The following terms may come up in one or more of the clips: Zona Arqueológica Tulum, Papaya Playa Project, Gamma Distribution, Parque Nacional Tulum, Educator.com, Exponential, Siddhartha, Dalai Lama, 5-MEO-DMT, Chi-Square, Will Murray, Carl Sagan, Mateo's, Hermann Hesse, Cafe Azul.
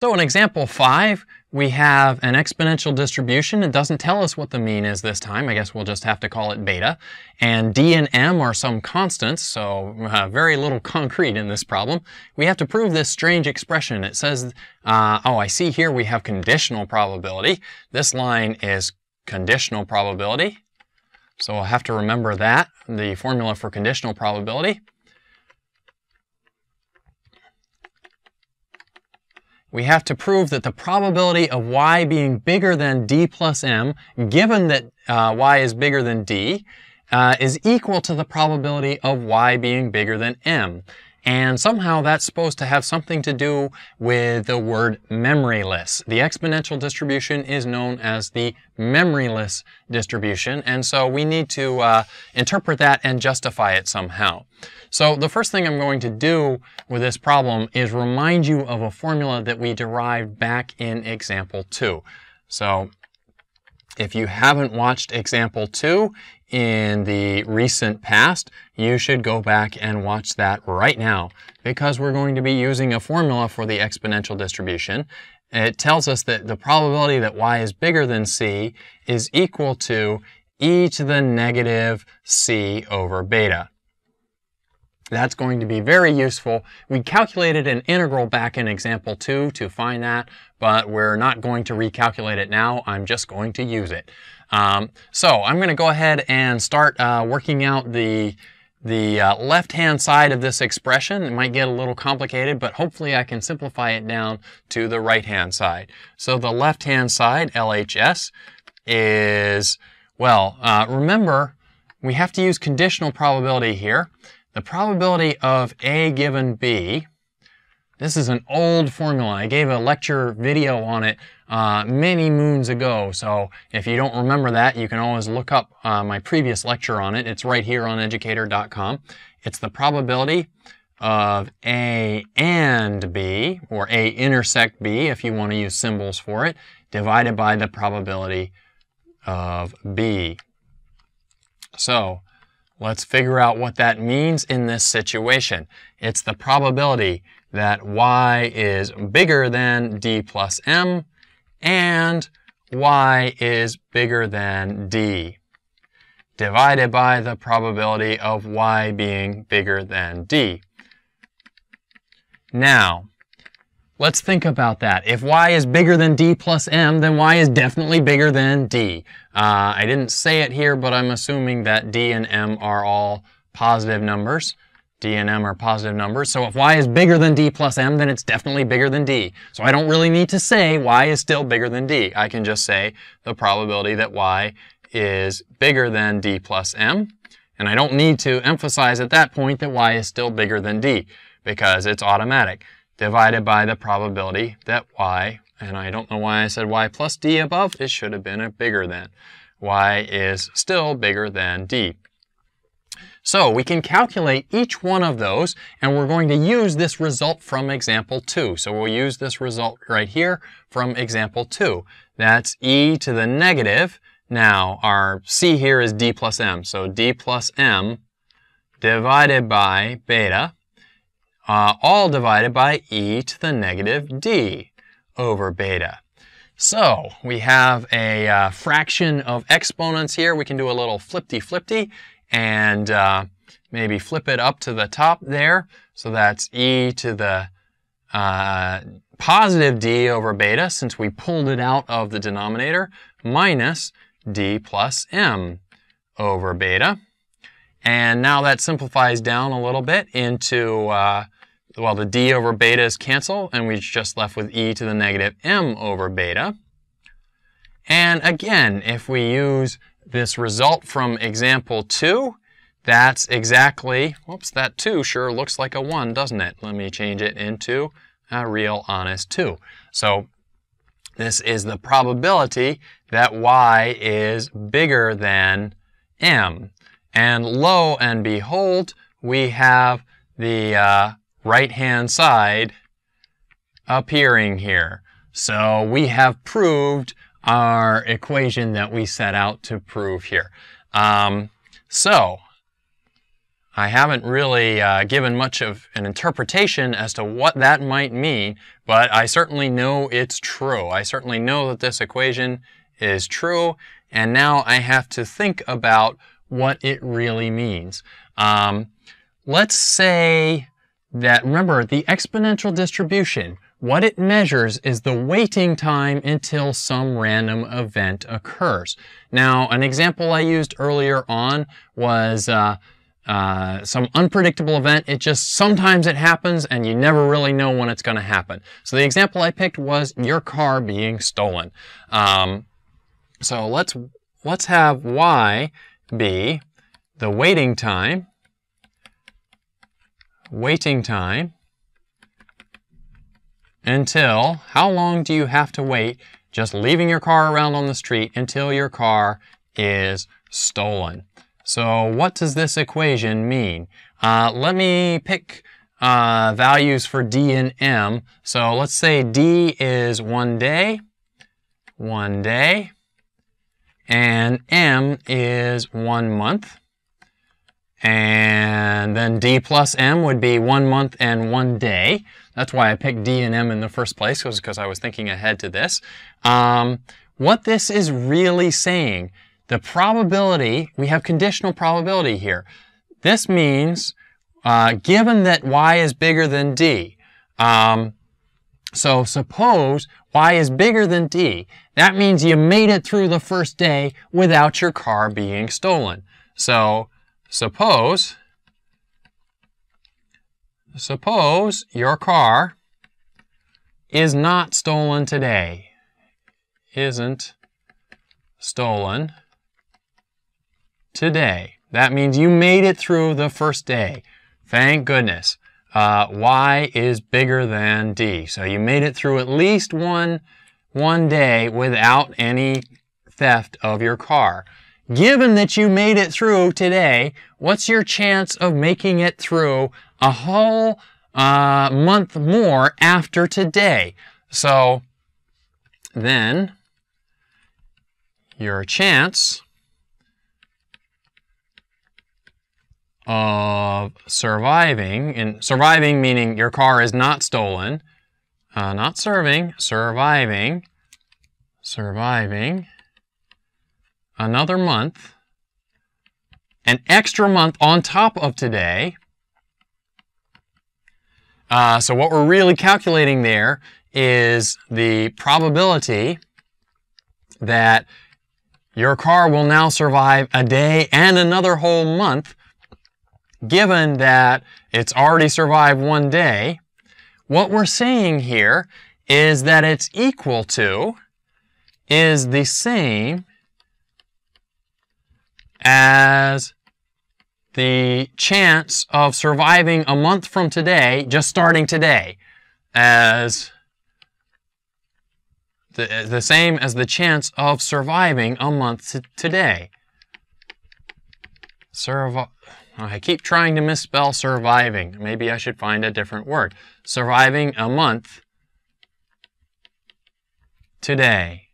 So in example 5, we have an exponential distribution. It doesn't tell us what the mean is this time. I guess we'll just have to call it beta. And d and m are some constants, so very little concrete in this problem. We have to prove this strange expression. It says, oh, I see here we have conditional probability. This line is conditional probability. So I'll have to remember that, the formula for conditional probability. We have to prove that the probability of y being bigger than d plus m, given that y is bigger than d, is equal to the probability of y being bigger than m. And somehow that's supposed to have something to do with the word memoryless. The exponential distribution is known as the memoryless distribution, and so we need to interpret that and justify it somehow. So the first thing I'm going to do with this problem is remind you of a formula that we derived back in example 2. So if you haven't watched example 2 in the recent past, you should go back and watch that right now, because we're going to be using a formula for the exponential distribution. It tells us that the probability that y is bigger than c is equal to e to the negative c over beta. That's going to be very useful. We calculated an integral back in example 2 to find that, but we're not going to recalculate it now. I'm just going to use it. So I'm going to go ahead and start working out the left-hand side of this expression. It might get a little complicated, but hopefully I can simplify it down to the right-hand side. So the left-hand side, LHS, is, well, remember, we have to use conditional probability here. The probability of A given B, this is an old formula. I gave a lecture video on it many moons ago, so if you don't remember that, you can always look up my previous lecture on it. It's right here on Educator.com. It's the probability of A and B, or A intersect B if you want to use symbols for it, divided by the probability of B. So let's figure out what that means in this situation. It's the probability that y is bigger than d plus m and y is bigger than d, divided by the probability of y being bigger than d. Now, let's think about that. If y is bigger than d plus m, then y is definitely bigger than d. I didn't say it here, but I'm assuming that d and m are all positive numbers. D and m are positive numbers. So if y is bigger than d plus m, then it's definitely bigger than d. So I don't really need to say y is still bigger than d. I can just say the probability that y is bigger than d plus m. And I don't need to emphasize at that point that y is still bigger than d, because it's automatic, divided by the probability that y, and I don't know why I said y plus d above, it should have been a bigger than. Y is still bigger than d. So we can calculate each one of those, and we're going to use this result from example 2. So we'll use this result right here from example 2. That's e to the negative. Now our c here is d plus m, so d plus m divided by beta, all divided by e to the negative d over beta. So we have a fraction of exponents here. We can do a little flipty-flipty and maybe flip it up to the top there. So that's e to the positive d over beta, since we pulled it out of the denominator, minus d plus m over beta. And now that simplifies down a little bit into well, the d over betas cancel, and we're just left with e to the negative m over beta. And again, if we use this result from example 2, that's exactly, whoops, that 2 sure looks like a 1, doesn't it? Let me change it into a real honest 2. So this is the probability that y is bigger than m. And lo and behold, we have the right-hand side appearing here. So we have proved our equation that we set out to prove here. So I haven't really given much of an interpretation as to what that might mean, but I certainly know it's true. I certainly know that this equation is true, and now I have to think about what it really means. Let's say that, remember, the exponential distribution, what it measures is the waiting time until some random event occurs. Now, an example I used earlier on was some unpredictable event. It just sometimes it happens and you never really know when it's going to happen. So the example I picked was your car being stolen. So let's have y be the waiting time until, how long do you have to wait just leaving your car around on the street until your car is stolen? So what does this equation mean? Let me pick values for D and M. So let's say D is 1 day, and M is 1 month. And then D plus M would be 1 month and 1 day. That's why I picked D and M in the first place, was because I was thinking ahead to this. What this is really saying, the probability, we have conditional probability here. This means, given that y is bigger than d, so suppose y is bigger than d, that means you made it through the first day without your car being stolen. So Suppose your car is not stolen today, That means you made it through the first day. Thank goodness. Y is bigger than D. So you made it through at least one day without any theft of your car. Given that you made it through today, what's your chance of making it through a whole month more after today? So then your chance of surviving, and surviving meaning your car is not stolen, not serving, surviving, another month, an extra month on top of today. So what we're really calculating there is the probability that your car will now survive a day and another whole month, given that it's already survived 1 day. What we're saying here is that it's equal to, is the same as the chance of surviving a month from today, just starting today, as the same as the chance of surviving a month today. I keep trying to misspell surviving. Maybe I should find a different word. Surviving a month today.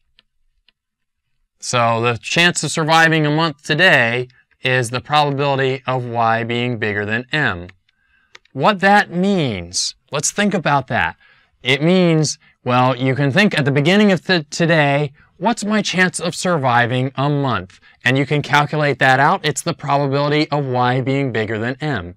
So the chance of surviving a month today is the probability of y being bigger than m. What that means, let's think about that. It means, well, you can think at the beginning of today, what's my chance of surviving a month? And you can calculate that out. It's the probability of y being bigger than m.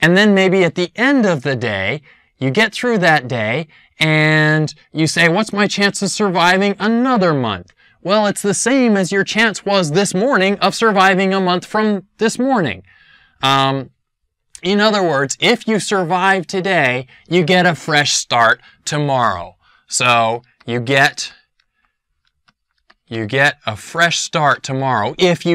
And then maybe at the end of the day, you get through that day and you say, what's my chance of surviving another month? Well, it's the same as your chance was this morning of surviving a month from this morning. In other words, if you survive today, you get a fresh start tomorrow. So you get a fresh start tomorrow if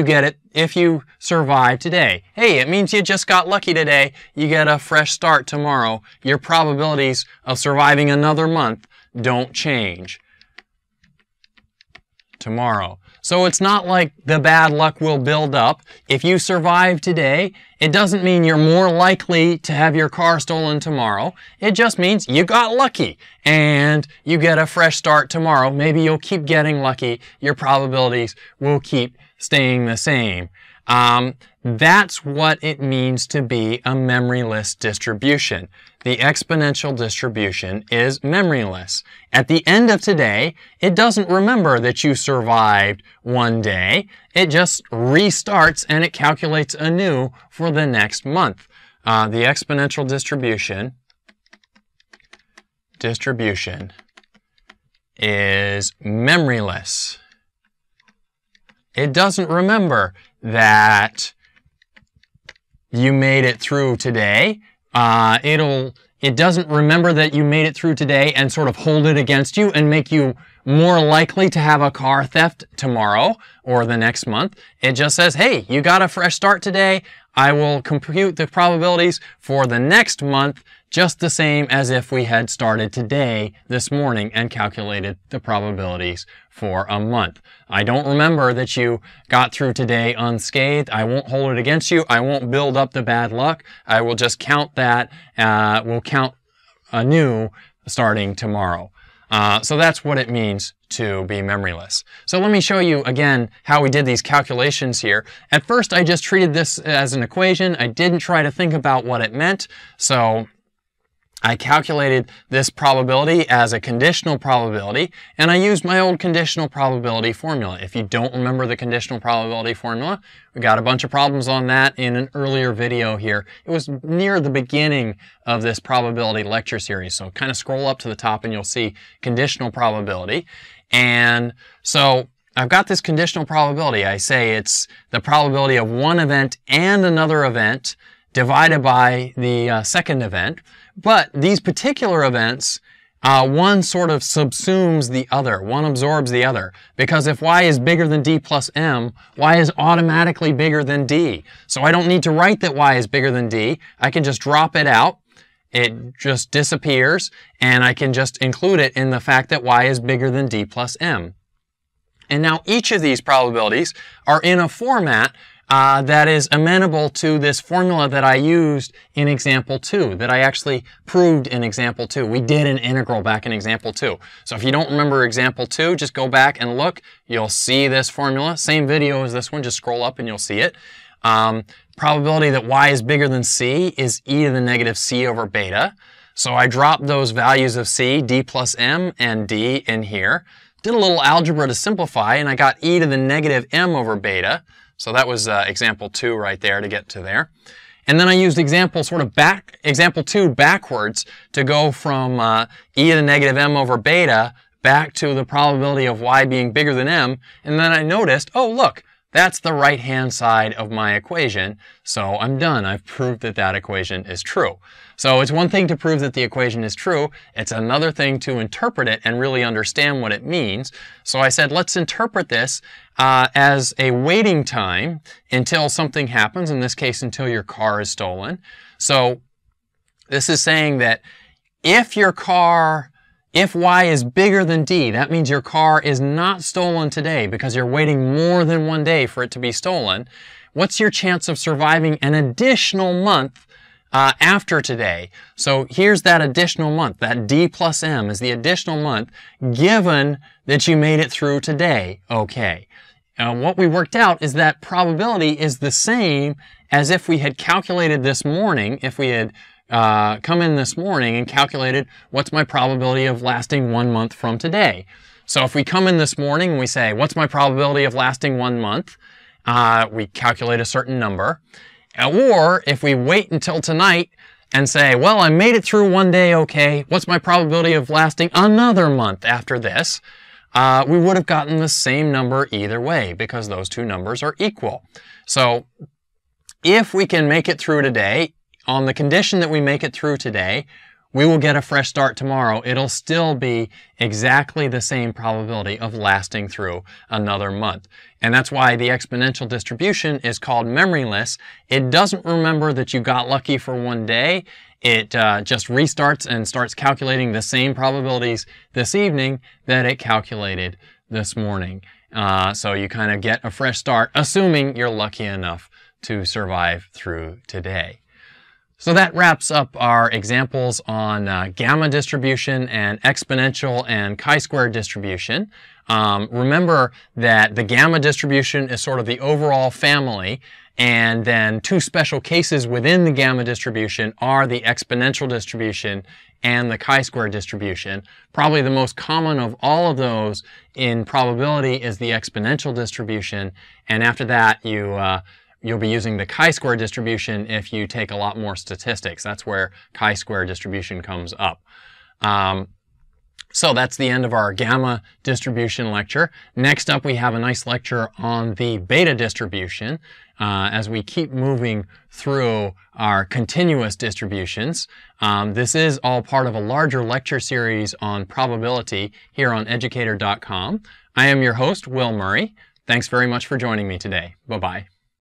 you survive today. Hey, it means you just got lucky today. You get a fresh start tomorrow. Your probabilities of surviving another month don't change tomorrow. So it's not like the bad luck will build up. If you survive today, it doesn't mean you're more likely to have your car stolen tomorrow. It just means you got lucky and you get a fresh start tomorrow. Maybe you'll keep getting lucky. Your probabilities will keep staying the same. That's what it means to be a memoryless distribution. The exponential distribution is memoryless. At the end of today, it doesn't remember that you survived one day. It just restarts and it calculates anew for the next month. The exponential distribution is memoryless. It doesn't remember that you made it through today. It doesn't remember that you made it through today and sort of hold it against you and make you more likely to have a car theft tomorrow or the next month. It just says, hey, you got a fresh start today. I will compute the probabilities for the next month just the same as if we had started today this morning and calculated the probabilities for a month. I don't remember that you got through today unscathed. I won't hold it against you. I won't build up the bad luck. I will just count that. We'll count anew starting tomorrow. So that's what it means to be memoryless. So let me show you again how we did these calculations here. At first, I just treated this as an equation. I didn't try to think about what it meant. So I calculated this probability as a conditional probability, and I used my old conditional probability formula. If you don't remember the conditional probability formula, we got a bunch of problems on that in an earlier video here. It was near the beginning of this probability lecture series, so kind of scroll up to the top and you'll see conditional probability. And so I've got this conditional probability. I say it's the probability of one event and another event divided by the second event. But these particular events, one sort of subsumes the other, one absorbs the other. Because if y is bigger than d plus m, y is automatically bigger than d. So I don't need to write that y is bigger than d. I can just drop it out. It just disappears. And I can just include it in the fact that y is bigger than d plus m. And now each of these probabilities are in a format that is amenable to this formula that I used in example 2, that I actually proved in example 2. We did an integral back in example 2. So if you don't remember example 2, just go back and look. You'll see this formula. Same video as this one. Just scroll up and you'll see it. Probability that y is bigger than c is e to the negative c over beta. So I dropped those values of c, d plus m, and d in here. Did a little algebra to simplify, and I got e to the negative m over beta. So that was example 2 right there to get to there. And then I used example 2 backwards to go from e to the negative m over beta back to the probability of y being bigger than m. And then I noticed, oh, look, that's the right-hand side of my equation. So I'm done. I've proved that that equation is true. So it's one thing to prove that the equation is true. It's another thing to interpret it and really understand what it means. So I said, let's interpret this as a waiting time until something happens, in this case until your car is stolen. So this is saying that if y is bigger than d, that means your car is not stolen today because you're waiting more than one day for it to be stolen. What's your chance of surviving an additional month after today? So here's that additional month. That d plus m is the additional month given that you made it through today. Okay. What we worked out is that probability is the same as if we had calculated this morning, if we had come in this morning and calculated what's my probability of lasting 1 month from today. So if we come in this morning and we say, what's my probability of lasting 1 month? We calculate a certain number. Or if we wait until tonight and say, well, I made it through one day, okay, what's my probability of lasting another month after this? We would have gotten the same number either way because those two numbers are equal. So if we can make it through today, on the condition that we make it through today, we will get a fresh start tomorrow. It'll still be exactly the same probability of lasting through another month. And that's why the exponential distribution is called memoryless. It doesn't remember that you got lucky for one day. It just restarts and starts calculating the same probabilities this evening that it calculated this morning. So you kind of get a fresh start, assuming you're lucky enough to survive through today. So that wraps up our examples on gamma distribution and exponential and chi-square distribution. Remember that the gamma distribution is sort of the overall family, and then two special cases within the gamma distribution are the exponential distribution and the chi-square distribution. Probably the most common of all of those in probability is the exponential distribution, and after that you'll be using the chi-square distribution if you take a lot more statistics. That's where chi-square distribution comes up. So that's the end of our gamma distribution lecture. Next up, we have a nice lecture on the beta distribution as we keep moving through our continuous distributions. This is all part of a larger lecture series on probability here on Educator.com. I am your host, Will Murray. Thanks very much for joining me today. Bye-bye.